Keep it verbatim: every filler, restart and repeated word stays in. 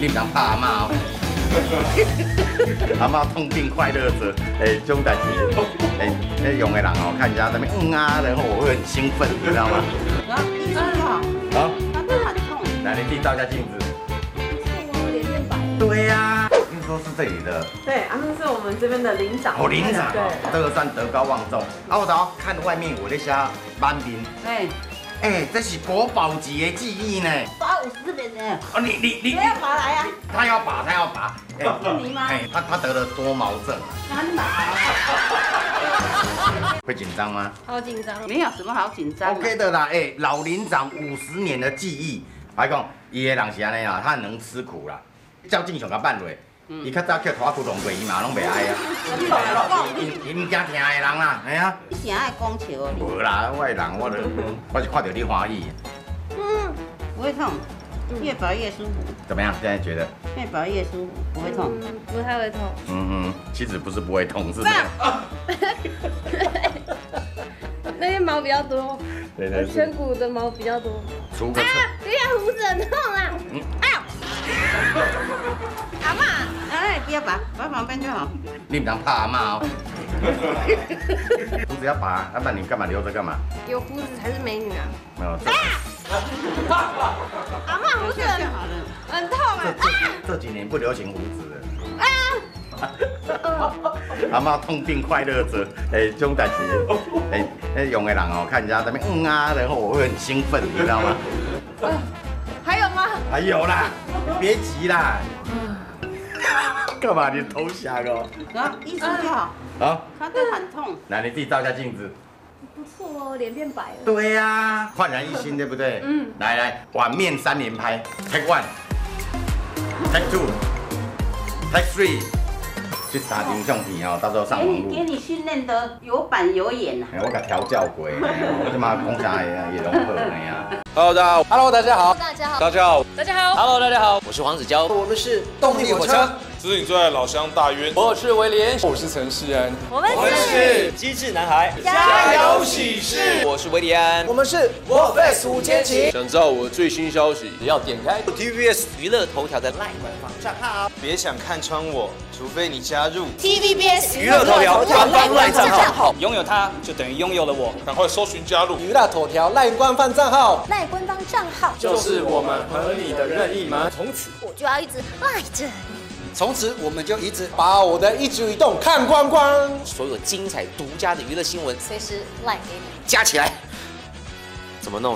你唔通怕阿妈哦？阿妈痛定快乐着，哎，这种代志，哎，哎，用的人哦，看人家在那边嗯啊，然后我会很兴奋，你知道吗？啊，医生好。啊。啊，对啊，就痛。来，你自己照一下镜子。我脸变白。对呀。 都是这里的，对啊，那是我们这边的林长。哦，林长，德山德高望重。啊，我只要看外面，我在写满面。哎，哎，这是国宝级的技艺呢。拔五十年呢。哦，你你你。不要拔来啊！他要拔，他要拔。是你吗？哎，他他得了多毛症。难打。会紧张吗？好紧张，没有什么好紧张。OK 的啦，哎，老林长五十年的技艺，还讲伊的人是安尼啊，他能吃苦啦，照正常甲办落。 伊较早叫拖骨龙过伊嘛，拢袂爱啊！伊伊唔惊疼的人啦，系啊！你真爱讲笑哦你！无啦，我的人我着，我是看到你欢喜。嗯，不会痛，越拔越舒服。怎么样？现在觉得？越拔越舒服，不会痛，不太会痛。嗯嗯，其实不是不会痛，是。那些毛比较多，我颧骨的毛比较多。除个。啊！别让胡子很痛啦！哎呦！ 阿妈，哎，不要拔，拔旁边就好。你不能怕阿妈哦。胡子要拔，阿爸你干嘛留着干嘛？有胡子才是美女啊。没有。啊！阿妈胡子很痛啊！这几年不流行胡子了。啊！阿妈痛定快乐着，哎，这种代志，哎，哎，用的人哦，看人家在那边嗯啊，然后我会很兴奋，你知道吗？还有吗？还有啦，别急啦。 干嘛？你投降哦！啊，医生就好。啊，他都很痛。来，你自己照一下镜子。不错哦，脸变白了。对呀，焕然一新，对不对？嗯。来来，碗面三连拍 ，take one， take two， take three。去查影像片哦，到时候上网路。给你训练得有板有眼呐。哎，我给调教过，我他妈讲啥也也拢好哎呀。 Hello 大家好 ，Hello 大家好，大家好，大家好，大家好 ，Hello 大家好，我是黄子佼，我们是动力火车，这是你最爱老乡大渊，我是威廉，我是陈世安，我们是机智男孩，加油喜事，我是威廉，我们是 Worldfest 五千期，想知道我最新消息，只要点开 T V B S 娱乐头条的 LINE 官方账号，别想看穿我，除非你加入 T V B S 娱乐头条官方 LINE 账号，拥有它就等于拥有了我，赶快搜寻加入娱乐头条 LINE 官方账号。 官方账号就是我们和你的任意门，从此我就要一直赖着你，从此我们就一直把我的一举一动看光光，所有精彩独家的娱乐新闻随时赖给你，加起来怎么弄？